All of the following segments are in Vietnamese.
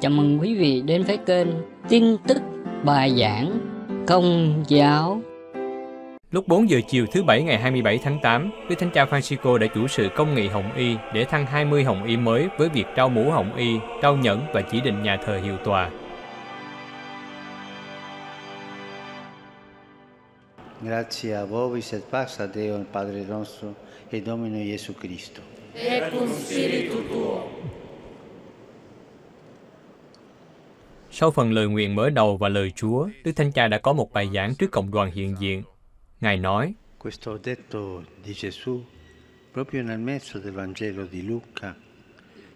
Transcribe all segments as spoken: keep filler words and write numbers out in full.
Chào mừng quý vị đến với kênh tin tức bài giảng Công giáo. Lúc bốn giờ chiều thứ Bảy ngày hai mươi bảy tháng tám, Đức Thánh Cha Phanxicô đã chủ sự công nghị Hồng Y để thăng hai mươi Hồng Y mới với việc trao mũ Hồng Y, trao nhẫn và chỉ định nhà thờ hiệu tòa. Grazie a voi, sed pax a Deo, il Padre nostro, e Domino Gesù Cristo. E con spirito tuo. Sau phần lời nguyện mở đầu và lời Chúa, Đức Thánh Cha đã có một bài giảng trước cộng đoàn hiện diện. Ngài nói: Questo detto di Gesù proprio nel mezzo del Vangelo di Luca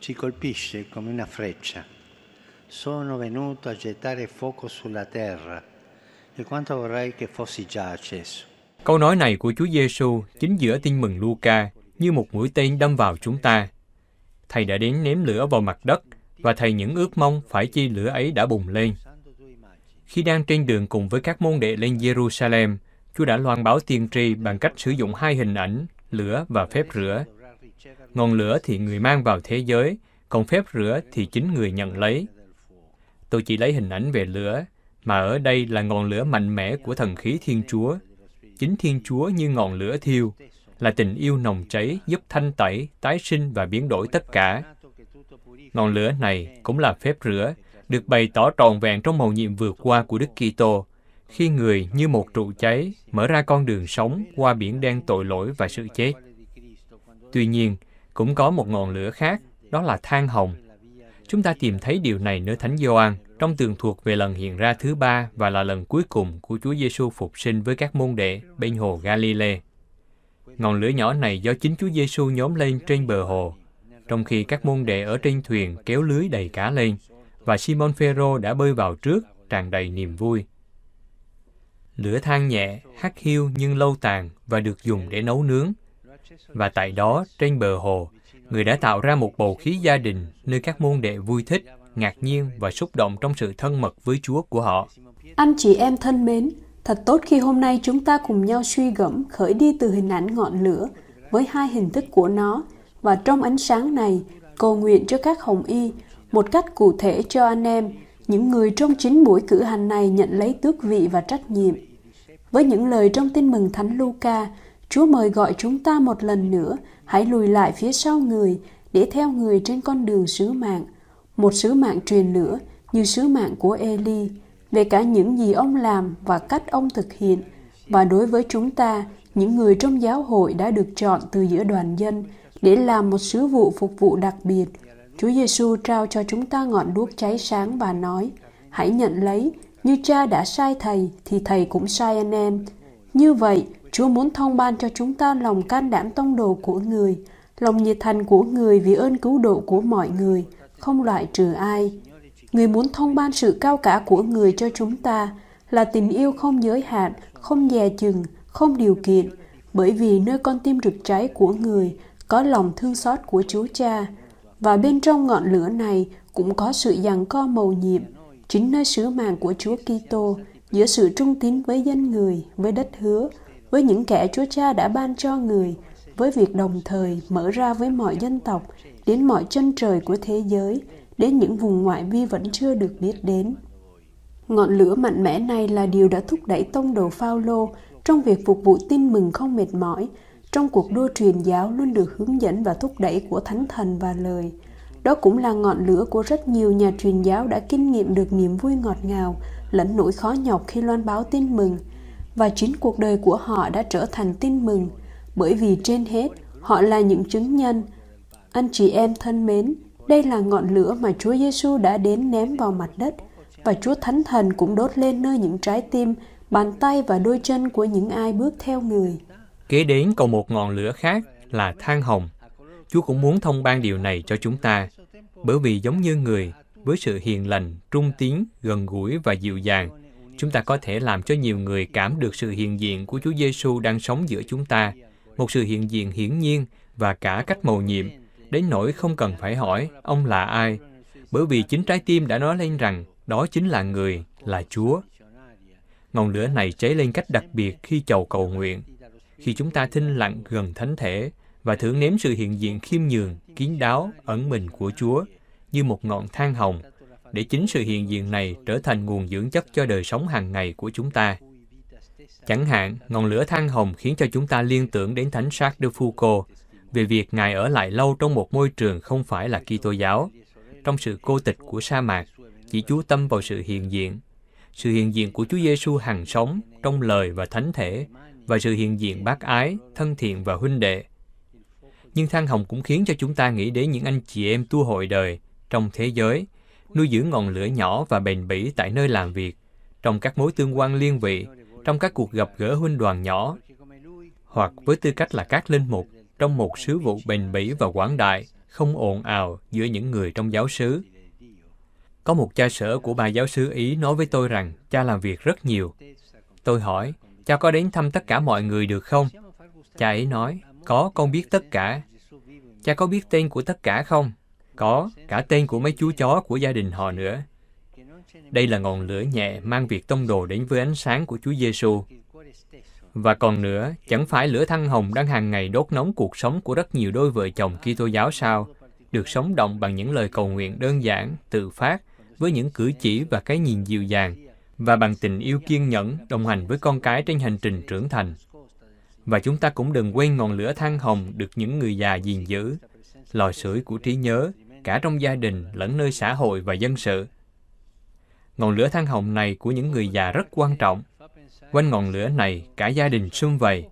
ci colpisce come una freccia. Sono venuto a gettare fuoco sulla terra e quanto vorrei che fossi già acceso. Câu nói này của Chúa Giêsu chính giữa Tin mừng Luca như một mũi tên đâm vào chúng ta. Thầy đã đến ném lửa vào mặt đất và Thầy những ước mong phải chi lửa ấy đã bùng lên. Khi đang trên đường cùng với các môn đệ lên Jerusalem, Chúa đã loan báo tiên tri bằng cách sử dụng hai hình ảnh, lửa và phép rửa. Ngọn lửa thì người mang vào thế giới, còn phép rửa thì chính người nhận lấy. Tôi chỉ lấy hình ảnh về lửa, mà ở đây là ngọn lửa mạnh mẽ của thần khí Thiên Chúa. Chính Thiên Chúa như ngọn lửa thiêu, là tình yêu nồng cháy giúp thanh tẩy, tái sinh và biến đổi tất cả. Ngọn lửa này cũng là phép rửa, được bày tỏ trọn vẹn trong mầu nhiệm vượt qua của Đức Kitô, khi Người như một trụ cháy mở ra con đường sống qua biển đen tội lỗi và sự chết. Tuy nhiên, cũng có một ngọn lửa khác, đó là than hồng. Chúng ta tìm thấy điều này nơi Thánh Gioan trong tường thuật về lần hiện ra thứ ba và là lần cuối cùng của Chúa Giêsu phục sinh với các môn đệ bên hồ Galile. Ngọn lửa nhỏ này do chính Chúa Giêsu nhóm lên trên bờ hồ, trong khi các môn đệ ở trên thuyền kéo lưới đầy cá lên, và Simon Phêrô đã bơi vào trước, tràn đầy niềm vui. Lửa than nhẹ, hắt hiu nhưng lâu tàn và được dùng để nấu nướng. Và tại đó, trên bờ hồ, Người đã tạo ra một bầu khí gia đình nơi các môn đệ vui thích, ngạc nhiên và xúc động trong sự thân mật với Chúa của họ. Anh chị em thân mến, thật tốt khi hôm nay chúng ta cùng nhau suy gẫm khởi đi từ hình ảnh ngọn lửa với hai hình thức của nó, và trong ánh sáng này, cầu nguyện cho các Hồng Y, một cách cụ thể cho anh em, những người trong chính buổi cử hành này nhận lấy tước vị và trách nhiệm. Với những lời trong Tin mừng Thánh Luca, Chúa mời gọi chúng ta một lần nữa, hãy lùi lại phía sau Người để theo Người trên con đường sứ mạng, một sứ mạng truyền lửa như sứ mạng của Ê-li, về cả những gì ông làm và cách ông thực hiện. Và đối với chúng ta, những người trong giáo hội đã được chọn từ giữa đoàn dân để làm một sứ vụ phục vụ đặc biệt, Chúa Giêsu trao cho chúng ta ngọn đuốc cháy sáng và nói: Hãy nhận lấy, như Cha đã sai Thầy thì Thầy cũng sai anh em. Như vậy, Chúa muốn thông ban cho chúng ta lòng can đảm tông đồ của Người, lòng nhiệt thành của Người vì ơn cứu độ của mọi người, không loại trừ ai. Người muốn thông ban sự cao cả của Người cho chúng ta là tình yêu không giới hạn, không dè chừng, không điều kiện, bởi vì nơi con tim rực cháy của Người có lòng thương xót của Chúa Cha. Và bên trong ngọn lửa này cũng có sự giằng co mầu nhiệm, chính nơi sứ mạng của Chúa Kitô, giữa sự trung tín với danh Người, với đất hứa, với những kẻ Chúa Cha đã ban cho Người, với việc đồng thời mở ra với mọi dân tộc, đến mọi chân trời của thế giới, đến những vùng ngoại vi vẫn chưa được biết đến. Ngọn lửa mạnh mẽ này là điều đã thúc đẩy tông đồ Phao-lô trong việc phục vụ tin mừng không mệt mỏi, trong cuộc đua truyền giáo luôn được hướng dẫn và thúc đẩy của Thánh Thần và Lời. Đó cũng là ngọn lửa của rất nhiều nhà truyền giáo đã kinh nghiệm được niềm vui ngọt ngào lẫn nỗi khó nhọc khi loan báo tin mừng, và chính cuộc đời của họ đã trở thành tin mừng, bởi vì trên hết họ là những chứng nhân. Anh chị em thân mến, đây là ngọn lửa mà Chúa Giêsu đã đến ném vào mặt đất, và Chúa Thánh Thần cũng đốt lên nơi những trái tim, bàn tay và đôi chân của những ai bước theo Người. Kế đến còn một ngọn lửa khác là than hồng. Chúa cũng muốn thông ban điều này cho chúng ta, bởi vì giống như Người, với sự hiền lành, trung tín, gần gũi và dịu dàng, chúng ta có thể làm cho nhiều người cảm được sự hiện diện của Chúa Giêsu đang sống giữa chúng ta, một sự hiện diện hiển nhiên và cả cách mầu nhiệm, đến nỗi không cần phải hỏi ông là ai, bởi vì chính trái tim đã nói lên rằng đó chính là Người, là Chúa. Ngọn lửa này cháy lên cách đặc biệt khi chầu cầu nguyện, khi chúng ta thinh lặng gần Thánh Thể và thưởng nếm sự hiện diện khiêm nhường, kín đáo, ẩn mình của Chúa như một ngọn than hồng, để chính sự hiện diện này trở thành nguồn dưỡng chất cho đời sống hàng ngày của chúng ta. Chẳng hạn, ngọn lửa than hồng khiến cho chúng ta liên tưởng đến Thánh Charles de Foucault về việc Ngài ở lại lâu trong một môi trường không phải là Kitô giáo, trong sự cô tịch của sa mạc, chỉ chú tâm vào sự hiện diện. Sự hiện diện của Chúa Giêsu hằng sống trong lời và thánh thể, và sự hiện diện bác ái, thân thiện và huynh đệ. Nhưng than hồng cũng khiến cho chúng ta nghĩ đến những anh chị em tu hội đời trong thế giới, nuôi dưỡng ngọn lửa nhỏ và bền bỉ tại nơi làm việc, trong các mối tương quan liên vị, trong các cuộc gặp gỡ huynh đoàn nhỏ, hoặc với tư cách là các linh mục, trong một sứ vụ bền bỉ và quảng đại, không ồn ào giữa những người trong giáo xứ. Có một cha sở của bà giáo xứ Ý nói với tôi rằng cha làm việc rất nhiều. Tôi hỏi, cha có đến thăm tất cả mọi người được không? Cha ấy nói, có, con biết tất cả. Cha có biết tên của tất cả không? Có, cả tên của mấy chú chó của gia đình họ nữa. Đây là ngọn lửa nhẹ mang việc tông đồ đến với ánh sáng của Chúa Giêsu. Và còn nữa, chẳng phải lửa than hồng đang hàng ngày đốt nóng cuộc sống của rất nhiều đôi vợ chồng Kitô giáo sao, được sống động bằng những lời cầu nguyện đơn giản, tự phát, với những cử chỉ và cái nhìn dịu dàng, và bằng tình yêu kiên nhẫn đồng hành với con cái trên hành trình trưởng thành. Và chúng ta cũng đừng quên ngọn lửa than hồng được những người già gìn giữ, lò sưởi của trí nhớ, cả trong gia đình, lẫn nơi xã hội và dân sự. Ngọn lửa than hồng này của những người già rất quan trọng. Quanh ngọn lửa này, cả gia đình sum vầy.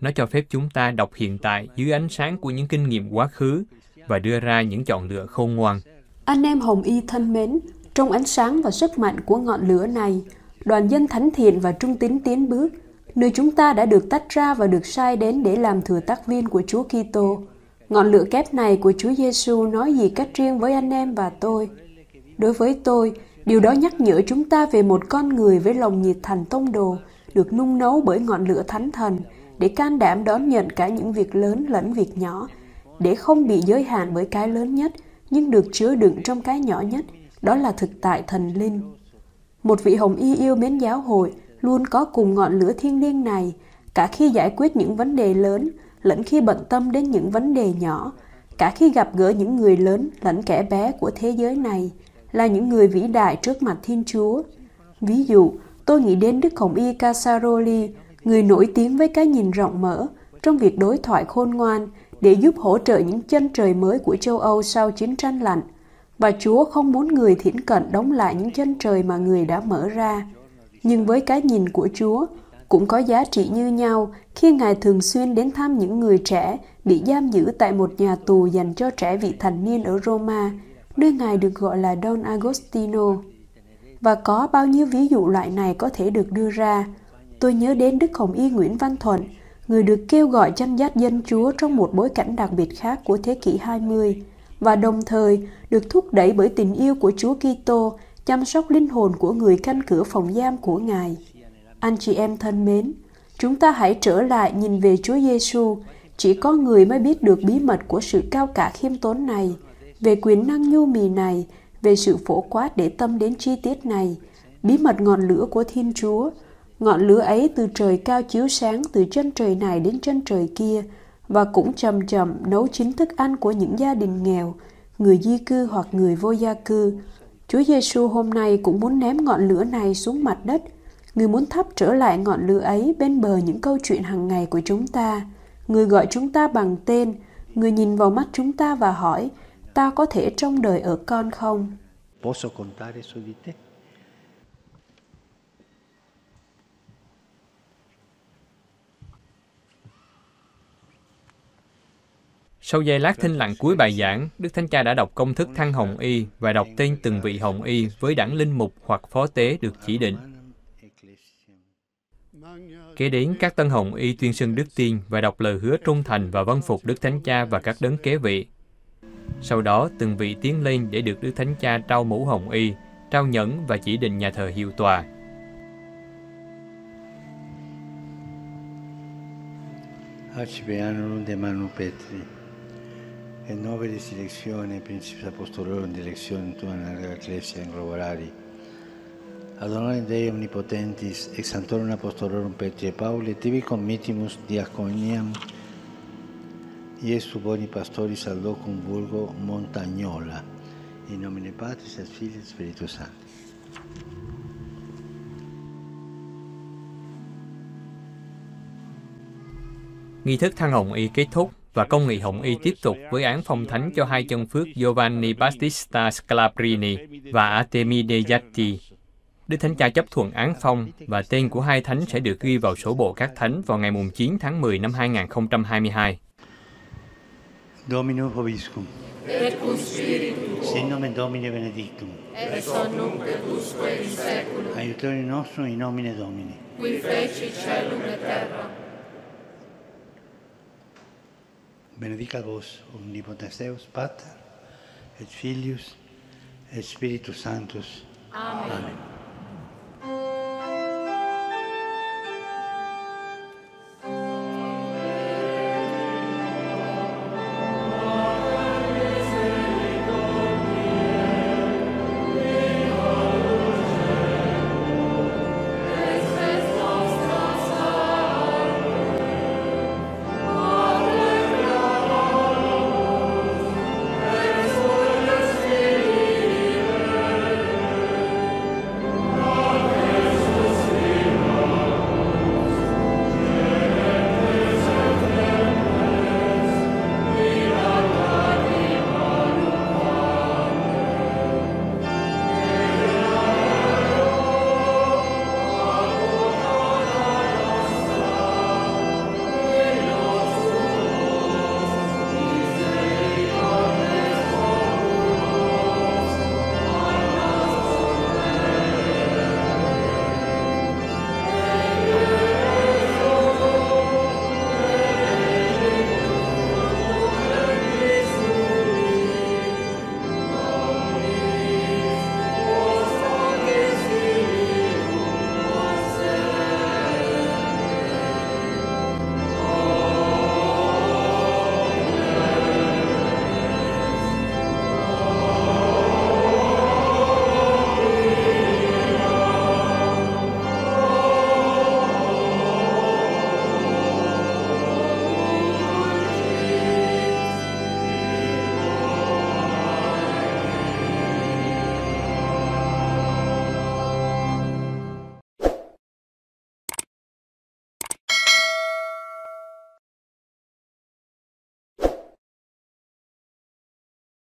Nó cho phép chúng ta đọc hiện tại dưới ánh sáng của những kinh nghiệm quá khứ và đưa ra những chọn lựa khôn ngoan. Anh em Hồng Y thân mến, trong ánh sáng và sức mạnh của ngọn lửa này, đoàn dân thánh thiện và trung tín tiến bước, nơi chúng ta đã được tách ra và được sai đến để làm thừa tác viên của Chúa Kitô. Ngọn lửa kép này của Chúa Giêsu nói gì cách riêng với anh em và tôi? Đối với tôi, điều đó nhắc nhở chúng ta về một con người với lòng nhiệt thành tông đồ, được nung nấu bởi ngọn lửa thánh thần, để can đảm đón nhận cả những việc lớn lẫn việc nhỏ, để không bị giới hạn bởi cái lớn nhất, nhưng được chứa đựng trong cái nhỏ nhất, đó là thực tại thần linh. Một vị Hồng Y yêu mến giáo hội luôn có cùng ngọn lửa thiêng liêng này, cả khi giải quyết những vấn đề lớn, lẫn khi bận tâm đến những vấn đề nhỏ, cả khi gặp gỡ những người lớn lẫn kẻ bé của thế giới này, là những người vĩ đại trước mặt Thiên Chúa. Ví dụ, tôi nghĩ đến Đức Hồng Y Casaroli, người nổi tiếng với cái nhìn rộng mở trong việc đối thoại khôn ngoan để giúp hỗ trợ những chân trời mới của châu Âu sau chiến tranh lạnh. Và Chúa không muốn người thiển cận đóng lại những chân trời mà người đã mở ra. Nhưng với cái nhìn của Chúa, cũng có giá trị như nhau khi Ngài thường xuyên đến thăm những người trẻ bị giam giữ tại một nhà tù dành cho trẻ vị thành niên ở Roma, nơi Ngài được gọi là Don Agostino. Và có bao nhiêu ví dụ loại này có thể được đưa ra. Tôi nhớ đến Đức Hồng Y Nguyễn Văn Thuận, người được kêu gọi chăn dắt dân Chúa trong một bối cảnh đặc biệt khác của thế kỷ hai mươi, và đồng thời được thúc đẩy bởi tình yêu của Chúa Kitô chăm sóc linh hồn của người canh cửa phòng giam của Ngài. Anh chị em thân mến, chúng ta hãy trở lại nhìn về Chúa Giêsu. Chỉ có người mới biết được bí mật của sự cao cả khiêm tốn này, về quyền năng nhu mì này, về sự phổ quát để tâm đến chi tiết này, bí mật ngọn lửa của Thiên Chúa. Ngọn lửa ấy từ trời cao chiếu sáng từ chân trời này đến chân trời kia, và cũng chầm chậm nấu chín thức ăn của những gia đình nghèo, người di cư hoặc người vô gia cư. Chúa Giêsu hôm nay cũng muốn ném ngọn lửa này xuống mặt đất. Người muốn thắp trở lại ngọn lửa ấy bên bờ những câu chuyện hàng ngày của chúng ta. Người gọi chúng ta bằng tên, người nhìn vào mắt chúng ta và hỏi, ta có thể trông đợi ở con không? Posso contare su di te? Sau giây lát thinh lặng cuối bài giảng, Đức Thánh Cha đã đọc công thức thăng Hồng Y và đọc tên từng vị Hồng Y với đảng linh mục hoặc phó tế được chỉ định. Kế đến các tân Hồng Y tuyên xưng đức tin và đọc lời hứa trung thành và vâng phục Đức Thánh Cha và các đấng kế vị. Sau đó, từng vị tiến lên để được Đức Thánh Cha trao mũ Hồng Y, trao nhẫn và chỉ định nhà thờ hiệu tòa. In nome di selezione principes apostolorum di elezione tua nella ecclesia inglobali. Ad honorem Dei omnipotentis ex santorum apostolorum Petri e Pauli tibi committimus diaconiam Iesu boni pastoris ad locum vulgo montagnola In nomine Patris et Filii et Spiritus Sancti. Nghi thức thăng hồng y kết thúc và công nghị hồng y tiếp tục với án phong thánh cho hai chân phước Giovanni Battista Scalabrini và Artemide Yatti. Đức Thánh Cha chấp thuận án phong và tên của hai thánh sẽ được ghi vào sổ bộ các thánh vào ngày mùng chín tháng mười năm hai nghìn không trăm hai mươi hai. Dominum vobiscum. Et cum spiritu. Sin nomen Domini benedictum. Et son nunc et usque in seculum. Aiutorium nostrum in nomine Domini. Qui feci caelum et terra. Benedica vos omnipotens Deus, Pater, et Filius, et Spiritus Sanctus. Amen. Amen.